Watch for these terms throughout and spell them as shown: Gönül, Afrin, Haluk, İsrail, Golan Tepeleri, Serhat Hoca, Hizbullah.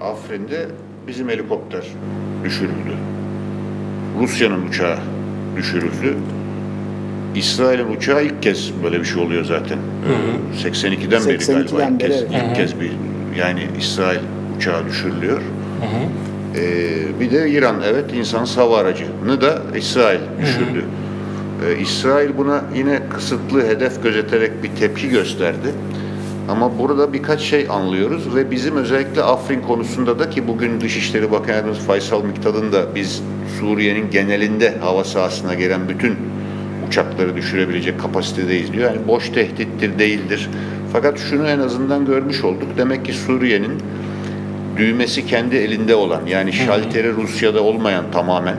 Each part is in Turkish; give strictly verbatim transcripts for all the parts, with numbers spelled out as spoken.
Afrin'de bizim helikopter düşürüldü. Rusya'nın uçağı düşürüldü. İsrail'in uçağı ilk kez böyle bir şey oluyor zaten. Hı hı. seksen ikiden beri galiba ilk kez, ilk kez bir, yani İsrail uçağı düşürülüyor. Hı hı. Ee, bir de İran, evet, insansız hava aracını da İsrail düşürdü. Hı hı. Ee, İsrail buna yine kısıtlı hedef gözeterek bir tepki gösterdi. Ama burada birkaç şey anlıyoruz ve bizim özellikle Afrin konusunda da, ki bugün Dışişleri Bakanımız Faysal Miktat'ın da biz Suriye'nin genelinde hava sahasına gelen bütün uçakları düşürebilecek kapasitedeyiz diyor. Yani boş tehdittir, değildir. Fakat şunu en azından görmüş olduk. Demek ki Suriye'nin düğmesi kendi elinde olan, yani şalteri Rusya'da olmayan tamamen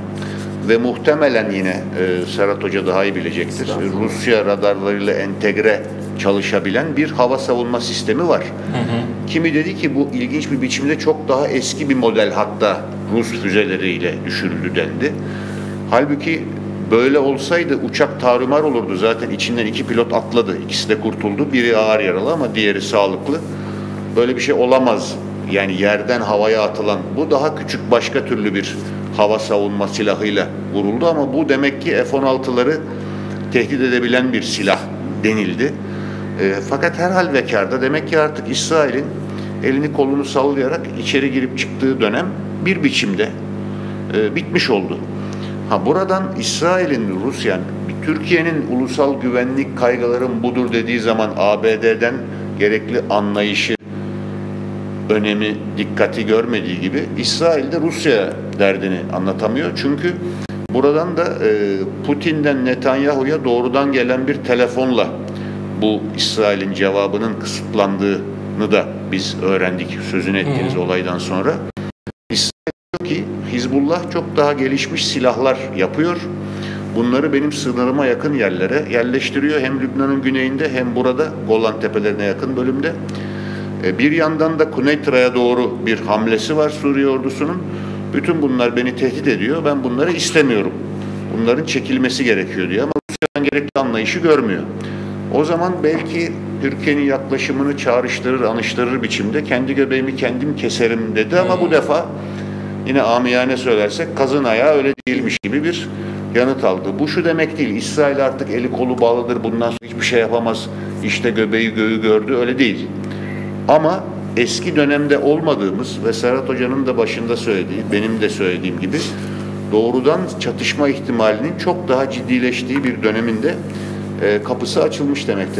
ve muhtemelen yine e, Serhat Hoca daha iyi bilecektir. Rusya radarlarıyla entegre çalışabilen bir hava savunma sistemi var. Hı hı. Kimi dedi ki bu ilginç bir biçimde çok daha eski bir model, hatta Rus füzeleriyle düşürüldü dendi. Halbuki böyle olsaydı uçak tarumar olurdu. Zaten içinden iki pilot atladı. İkisi de kurtuldu. Biri ağır yaralı ama diğeri sağlıklı. Böyle bir şey olamaz. Yani yerden havaya atılan, bu daha küçük başka türlü bir hava savunma silahıyla vuruldu ama bu demek ki F on altıları tehdit edebilen bir silah denildi. E, fakat her halükarda demek ki artık İsrail'in elini kolunu sallayarak içeri girip çıktığı dönem bir biçimde e, bitmiş oldu. Ha, buradan İsrail'in, Rusya'nın, Türkiye'nin ulusal güvenlik kaygılarım budur dediği zaman A B D'den gerekli anlayışı, önemi, dikkati görmediği gibi İsrail de Rusya derdini anlatamıyor. Çünkü buradan da e, Putin'den Netanyahu'ya doğrudan gelen bir telefonla bu İsrail'in cevabının kısıtlandığını da biz öğrendik sözünü ettiğiniz hmm. olaydan sonra. İsrail diyor ki Hizbullah çok daha gelişmiş silahlar yapıyor. Bunları benim sınırıma yakın yerlere yerleştiriyor. Hem Lübnan'ın güneyinde hem burada Golan Tepelerine yakın bölümde. Bir yandan da Kuneitra'ya doğru bir hamlesi var Suriye ordusunun. Bütün bunlar beni tehdit ediyor. Ben bunları istemiyorum. Bunların çekilmesi gerekiyor diye, ama Rusya'dan gerekli anlayışı görmüyor. O zaman belki Türkiye'nin yaklaşımını çağrıştırır, anıştırır biçimde kendi göbeğimi kendim keserim dedi ama hmm. bu defa yine amiyane söylersek kazın ayağı öyle değilmiş gibi bir yanıt aldı. Bu şu demek değil, İsrail artık eli kolu bağlıdır, bundan sonra hiçbir şey yapamaz, işte göbeği göğü gördü, öyle değil. Ama eski dönemde olmadığımız ve Serhat Hoca'nın da başında söylediği, benim de söylediğim gibi doğrudan çatışma ihtimalinin çok daha ciddileştiği bir döneminde kapısı açılmış demektir.